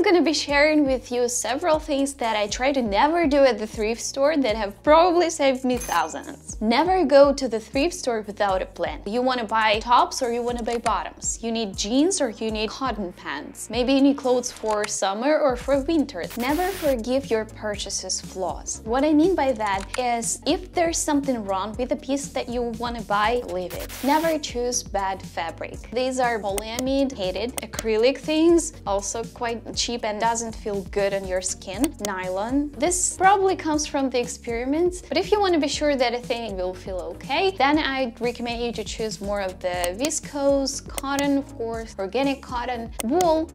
I'm gonna be sharing with you several things that I try to never do at the thrift store that have probably saved me thousands. Never go to the thrift store without a plan. You wanna buy tops or you wanna buy bottoms. You need jeans or you need cotton pants. Maybe you need clothes for summer or for winter. Never forgive your purchases flaws. What I mean by that is if there's something wrong with a piece that you wanna buy, leave it. Never choose bad fabric. These are polyamide, hated, acrylic things, also quite cheap and doesn't feel good on your skin, nylon. This probably comes from the experiments, but if you want to be sure that a thing will feel okay, then I'd recommend you to choose more of the viscose, cotton, of course, organic cotton, wool.